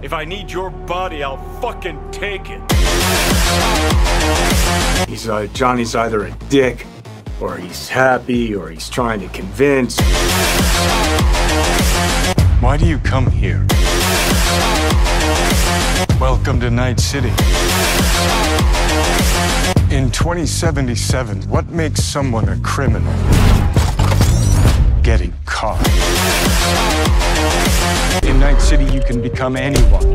If I need your body, I'll fucking take it. Johnny's either a dick, or he's happy, or he's trying to convince. Why do you come here? Welcome to Night City. In 2077, what makes someone a criminal? Getting caught. In Night City, you can become anyone.